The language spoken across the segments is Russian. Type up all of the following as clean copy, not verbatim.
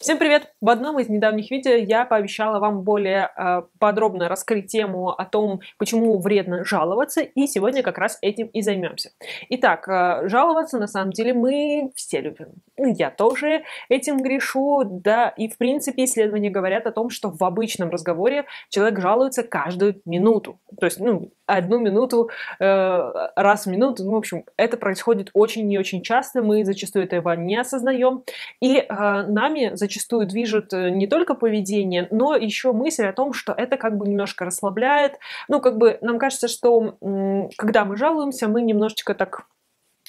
Всем привет! В одном из недавних видео я пообещала вам более подробно раскрыть тему о том, почему вредно жаловаться, и сегодня как раз этим и займемся. Итак, жаловаться на самом деле мы все любим. Я тоже этим грешу, да, и в принципе исследования говорят о том, что в обычном разговоре человек жалуется каждую минуту. То есть, одну минуту, раз в минуту, в общем, это происходит очень и очень часто, мы зачастую этого не осознаем, и нами зачастую движет не только поведение, но еще мысль о том, что это как бы немножко расслабляет, нам кажется, что когда мы жалуемся, мы немножечко так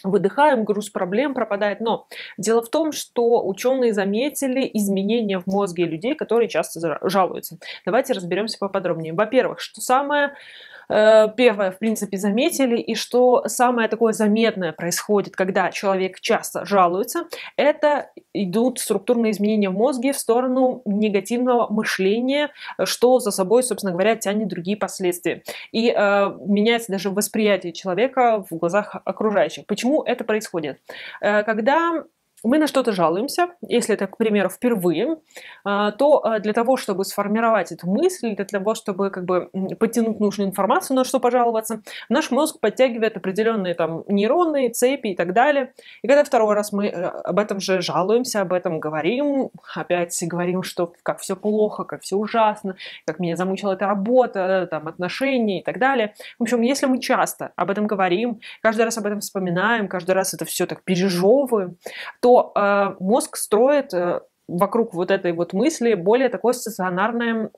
выдыхаем, груз проблем пропадает. Но дело в том, что ученые заметили изменения в мозге людей, которые часто жалуются. Давайте разберемся поподробнее. Во-первых, что самое первое, в принципе, заметили, и что самое такое заметное происходит, когда человек часто жалуется, это идут структурные изменения в мозге в сторону негативного мышления, что за собой, собственно говоря, тянет другие последствия. И меняется даже восприятие человека в глазах окружающих. Почему это происходит? Когда мы на что-то жалуемся, если это, к примеру, впервые, то для того, чтобы сформировать эту мысль, для того, чтобы как бы подтянуть нужную информацию, на что пожаловаться, наш мозг подтягивает определенные там нейроны, цепи и так далее. И когда второй раз мы об этом же жалуемся, об этом говорим, опять говорим, что как все плохо, как все ужасно, как меня замучила эта работа, там, отношения и так далее. В общем, если мы часто об этом говорим, каждый раз об этом вспоминаем, каждый раз это все так пережевываем, то мозг строит вокруг вот этой вот мысли более такой стационарную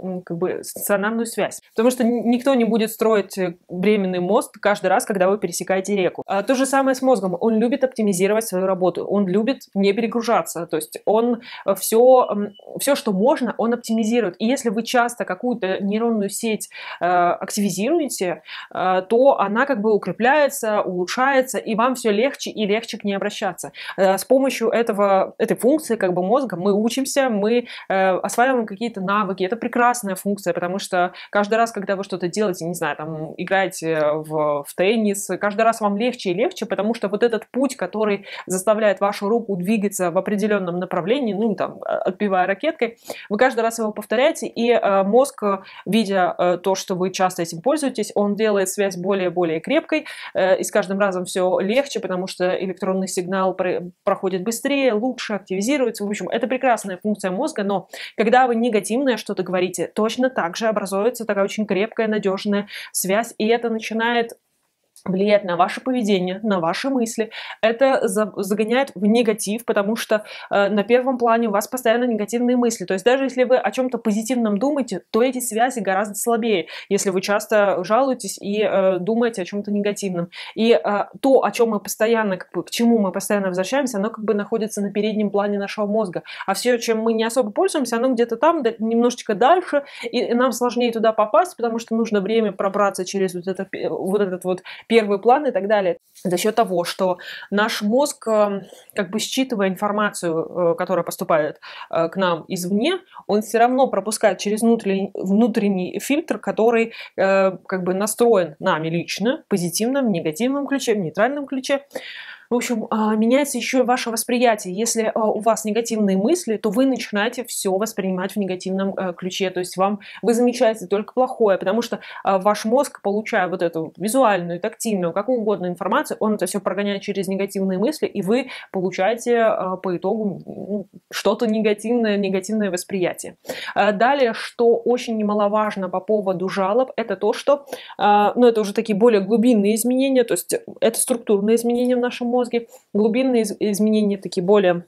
связь. Потому что никто не будет строить временный мост каждый раз, когда вы пересекаете реку. То же самое с мозгом. Он любит оптимизировать свою работу, он любит не перегружаться. То есть он все, что можно, он оптимизирует. И если вы часто какую-то нейронную сеть активизируете, то она как бы укрепляется, улучшается, и вам все легче и легче к ней обращаться. С помощью этой функции как бы мозга мы учимся, мы осваиваем какие-то навыки. Это прекрасная функция, потому что каждый раз, когда вы что-то делаете, не знаю, там, играете в теннис, каждый раз вам легче и легче, потому что вот этот путь, который заставляет вашу руку двигаться в определенном направлении, там, отбивая ракеткой, вы каждый раз его повторяете, и мозг, видя то, что вы часто этим пользуетесь, он делает связь более и более крепкой, и с каждым разом все легче, потому что электронный сигнал проходит быстрее, лучше активизируется. В общем, это прекрасная функция мозга, но когда вы негативное что-то говорите, точно так же образуется такая очень крепкая, надежная связь, и это начинает влияет на ваше поведение, на ваши мысли. Это загоняет в негатив, потому что на первом плане у вас постоянно негативные мысли. То есть даже если вы о чем-то позитивном думаете, то эти связи гораздо слабее, если вы часто жалуетесь и думаете о чем-то негативном. И то, о чем мы постоянно, к чему мы постоянно возвращаемся, оно как бы находится на переднем плане нашего мозга. А все, чем мы не особо пользуемся, оно где-то там, немножечко дальше, и нам сложнее туда попасть, потому что нужно время пробраться через вот этот первый план и так далее. За счет того, что наш мозг, как бы считывая информацию, которая поступает к нам извне, он все равно пропускает через внутренний фильтр, который как бы настроен нами лично, в позитивном, в негативном ключе, в нейтральном ключе. В общем, меняется еще и ваше восприятие. Если у вас негативные мысли, то вы начинаете все воспринимать в негативном ключе. То есть вы замечаете только плохое, потому что ваш мозг, получая вот эту визуальную, тактильную, какую угодно информацию, он это все прогоняет через негативные мысли, и вы получаете по итогу что-то негативное восприятие. Далее, что очень немаловажно по поводу жалоб, это то, что, это уже такие более глубинные изменения, то есть это структурные изменения в нашем мозге, глубинные изменения такие более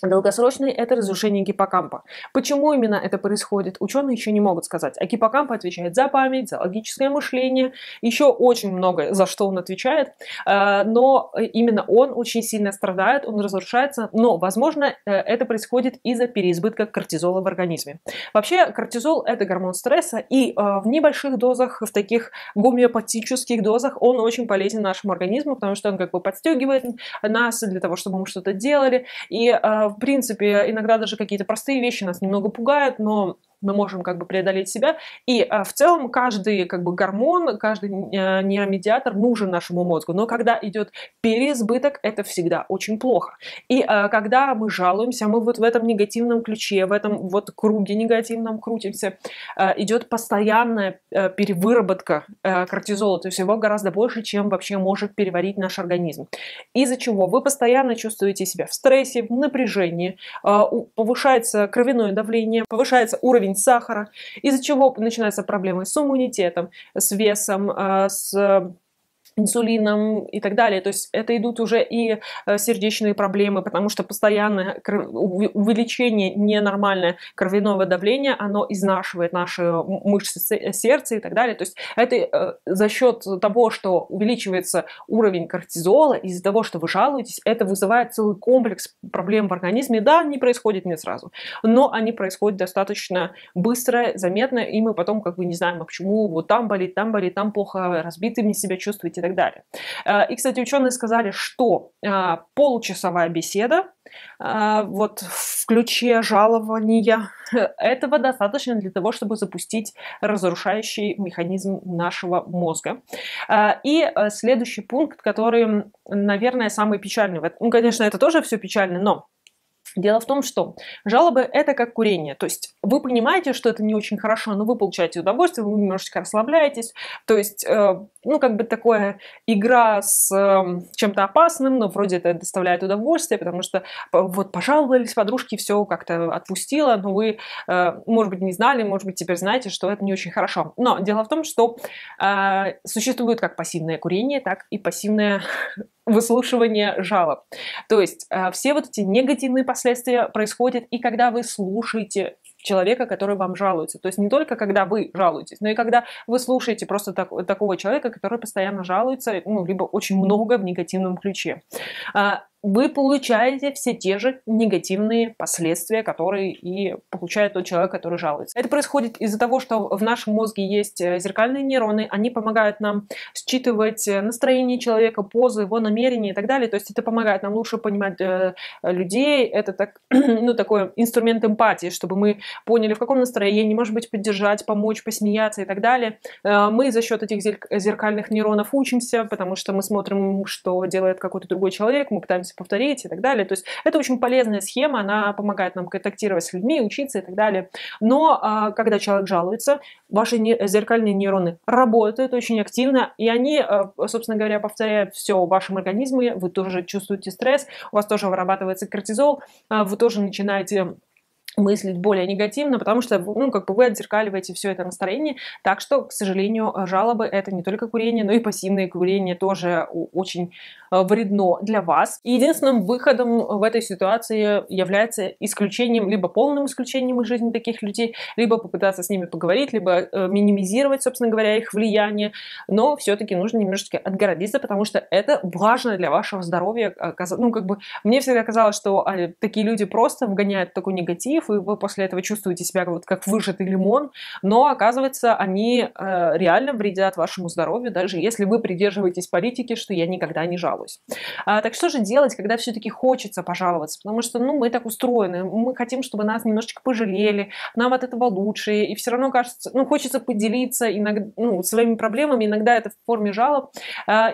долгосрочные, это разрушение гиппокампа. Почему именно это происходит, ученые еще не могут сказать. А гиппокамп отвечает за память, за логическое мышление, еще очень много за что он отвечает, но именно он очень сильно страдает, он разрушается, но, возможно, это происходит из-за переизбытка кортизола в организме. Вообще, кортизол – это гормон стресса, и в небольших дозах, в таких гомеопатических дозах он очень полезен нашему организму, потому что он как бы подстегивает нас для того, чтобы мы что-то делали, и в принципе, иногда даже какие-то простые вещи нас немного пугают, но мы можем как бы преодолеть себя. И в целом каждый как бы гормон, каждый нейромедиатор нужен нашему мозгу. Но когда идет переизбыток, это всегда очень плохо. И когда мы жалуемся, мы вот в этом негативном ключе, в этом вот круге негативном крутимся, идет постоянная перевыработка кортизола. То есть его гораздо больше, чем вообще может переварить наш организм. Из-за чего вы постоянно чувствуете себя в стрессе, в напряжении, повышается кровяное давление, повышается уровень сахара, из-за чего начинаются проблемы с иммунитетом, с весом, с инсулином и так далее. То есть это идут уже и сердечные проблемы, потому что постоянное увеличение ненормальное кровяного давления, оно изнашивает наши мышцы сердца и так далее. То есть это за счет того, что увеличивается уровень кортизола, из-за того, что вы жалуетесь, это вызывает целый комплекс проблем в организме. Да, они происходят не сразу, но они происходят достаточно быстро, заметно, и мы потом как бы не знаем, почему вот там болит, там плохо, разбитыми себя чувствуете и так далее. И, кстати, ученые сказали, что получасовая беседа вот в ключе жалования, этого достаточно для того, чтобы запустить разрушающий механизм нашего мозга. И следующий пункт, который, наверное, самый печальный. Ну, конечно, это тоже все печально, но дело в том, что жалобы – это как курение. То есть вы понимаете, что это не очень хорошо, но вы получаете удовольствие, вы немножечко расслабляетесь. То есть, ну, как бы такая игра с чем-то опасным, но вроде это доставляет удовольствие, потому что вот пожаловались подружки, все как-то отпустило, но вы, может быть, не знали, может быть, теперь знаете, что это не очень хорошо. Но дело в том, что существует как пассивное курение, так и пассивное выслушивание жалоб. То есть все вот эти негативные последствия происходят, и когда вы слушаете человека, который вам жалуется. То есть не только когда вы жалуетесь, но и когда вы слушаете просто такого человека, который постоянно жалуется, ну, либо очень много в негативном ключе. Вы получаете все те же негативные последствия, которые и получает тот человек, который жалуется. Это происходит из-за того, что в нашем мозге есть зеркальные нейроны, они помогают нам считывать настроение человека, позы, его намерения и так далее. То есть это помогает нам лучше понимать людей, это так, ну, такой инструмент эмпатии, чтобы мы поняли, в каком настроении, может быть, поддержать, помочь, посмеяться и так далее. Мы за счет этих зеркальных нейронов учимся, потому что мы смотрим, что делает какой-то другой человек, мы пытаемся повторить и так далее. То есть это очень полезная схема, она помогает нам контактировать с людьми, учиться и так далее. Но когда человек жалуется, ваши зеркальные нейроны работают очень активно, и они, собственно говоря, повторяют все в вашем организме. Вы тоже чувствуете стресс, у вас тоже вырабатывается кортизол, вы тоже начинаете мыслить более негативно, потому что, ну, как бы вы отзеркаливаете все это настроение. Так что, к сожалению, жалобы — это не только курение, но и пассивное курение тоже очень вредно для вас. И единственным выходом в этой ситуации является исключением, либо полным исключением из жизни таких людей, либо попытаться с ними поговорить, либо минимизировать, собственно говоря, их влияние. Но все-таки нужно немножечко отгородиться, потому что это важно для вашего здоровья. Ну, как бы мне всегда казалось, что такие люди просто вгоняют в такой негатив, и вы после этого чувствуете себя вот как выжатый лимон, но оказывается, они реально вредят вашему здоровью, даже если вы придерживаетесь политики, что я никогда не жалуюсь. Так что же делать, когда все-таки хочется пожаловаться? Потому что, ну, мы так устроены, мы хотим, чтобы нас немножечко пожалели, нам от этого лучше, и все равно кажется, ну, хочется поделиться иногда, ну, своими проблемами, иногда это в форме жалоб.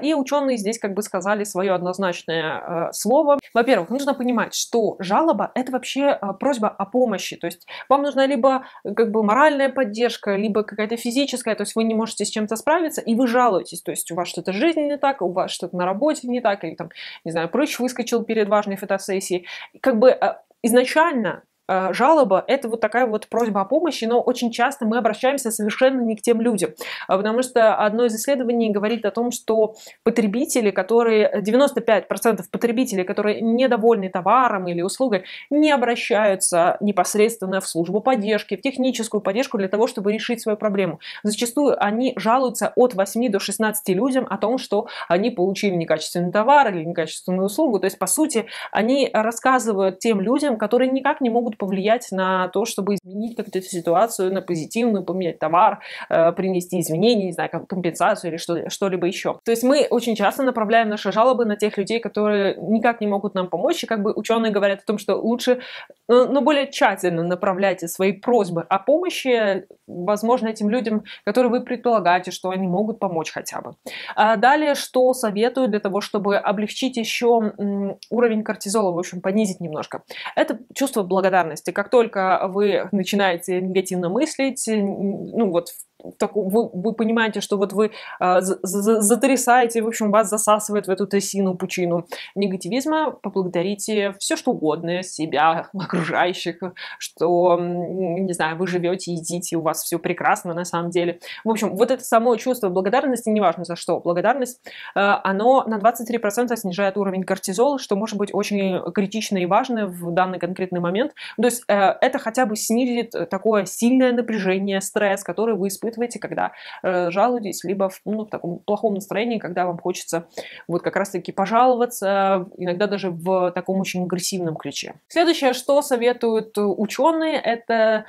И ученые здесь как бы сказали свое однозначное слово. Во-первых, нужно понимать, что жалоба — это вообще просьба о помощи, то есть вам нужна либо как бы моральная поддержка, либо какая-то физическая, то есть вы не можете с чем-то справиться, и вы жалуетесь, то есть у вас что-то в жизни не так, у вас что-то на работе не так, или там, не знаю, прыщ выскочил перед важной фотосессией. Как бы изначально жалоба — это вот такая вот просьба о помощи, но очень часто мы обращаемся совершенно не к тем людям, потому что одно из исследований говорит о том, что потребители, которые 95% потребителей, которые недовольны товаром или услугой, не обращаются непосредственно в службу поддержки, в техническую поддержку для того, чтобы решить свою проблему. Зачастую они жалуются от 8 до 16 людям о том, что они получили некачественный товар или некачественную услугу. То есть, по сути, они рассказывают тем людям, которые никак не могут могут повлиять на то, чтобы изменить как-то эту ситуацию на позитивную, поменять товар, принести изменения, не знаю, как компенсацию или что-либо еще. То есть мы очень часто направляем наши жалобы на тех людей, которые никак не могут нам помочь, и как бы ученые говорят о том, что лучше, но более тщательно направляйте свои просьбы о помощи, возможно, этим людям, которые вы предполагаете, что они могут помочь хотя бы. А далее, что советую для того, чтобы облегчить еще уровень кортизола, в общем, понизить немножко. Это чувство благодарности. Как только вы начинаете негативно мыслить, ну вот, вы понимаете, что вот вы затрясаете, в общем, вас засасывает в эту трясину, пучину негативизма, поблагодарите все, что угодно, себя, окружающих, что, не знаю, вы живете, едите, у вас все прекрасно на самом деле. В общем, вот это само чувство благодарности, неважно за что, благодарность, оно на 23% снижает уровень кортизола, что может быть очень критично и важно в данный конкретный момент. То есть это хотя бы снизит такое сильное напряжение, стресс, который вы испытываете, когда жалуетесь, либо в таком плохом настроении, когда вам хочется вот как раз-таки пожаловаться, иногда даже в таком очень агрессивном ключе. Следующее, что советуют ученые, это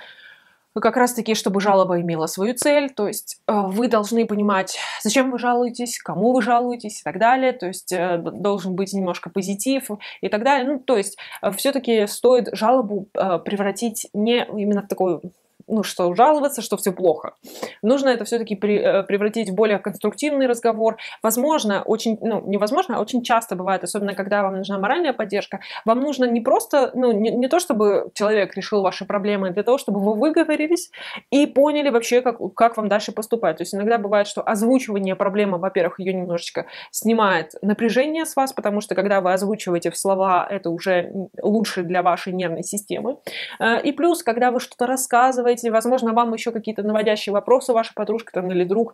как раз-таки, чтобы жалоба имела свою цель, то есть вы должны понимать, зачем вы жалуетесь, кому вы жалуетесь и так далее, то есть должен быть немножко позитив и так далее. Ну, то есть все-таки стоит жалобу превратить не именно в такой... ну, что жаловаться, что все плохо. Нужно это все-таки превратить в более конструктивный разговор. Возможно, очень, ну, невозможно, а очень часто бывает, особенно когда вам нужна моральная поддержка, вам нужно не просто, ну, не то, чтобы человек решил ваши проблемы, для того, чтобы вы выговорились и поняли вообще, как вам дальше поступать. То есть иногда бывает, что озвучивание проблемы, во-первых, ее немножечко снимает напряжение с вас, потому что когда вы озвучиваете в слова, это уже лучше для вашей нервной системы. И плюс, когда вы что-то рассказываете, возможно, вам еще какие-то наводящие вопросы ваша подружка там, или друг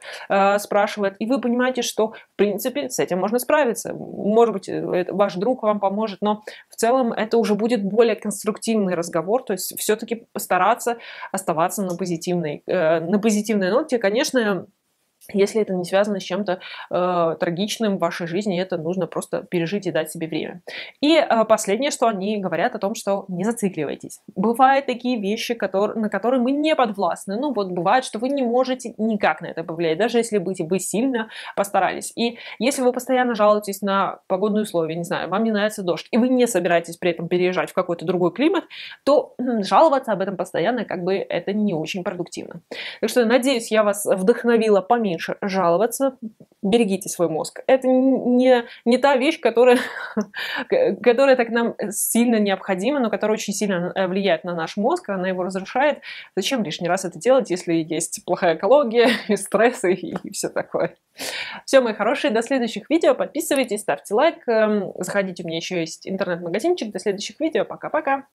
спрашивает, и вы понимаете, что, в принципе, с этим можно справиться. Может быть, ваш друг вам поможет, но в целом это уже будет более конструктивный разговор, то есть все-таки стараться оставаться на позитивной ноте, конечно. Если это не связано с чем-то трагичным в вашей жизни, это нужно просто пережить и дать себе время. И последнее, что они говорят о том, что не зацикливайтесь. Бывают такие вещи, на которые мы не подвластны. Ну вот бывает, что вы не можете никак на это повлиять, даже если вы сильно постарались. И если вы постоянно жалуетесь на погодные условия, не знаю, вам не нравится дождь, и вы не собираетесь при этом переезжать в какой-то другой климат, то жаловаться об этом постоянно как бы это не очень продуктивно. Так что, надеюсь, я вас вдохновила поменьше жаловаться, берегите свой мозг. Это не та вещь, которая так нам сильно необходима, но которая очень сильно влияет на наш мозг, она его разрушает. Зачем лишний раз это делать, если есть плохая экология, и стрессы, и все такое. Все, мои хорошие, до следующих видео. Подписывайтесь, ставьте лайк, заходите, у меня еще есть интернет-магазинчик. До следующих видео. Пока-пока.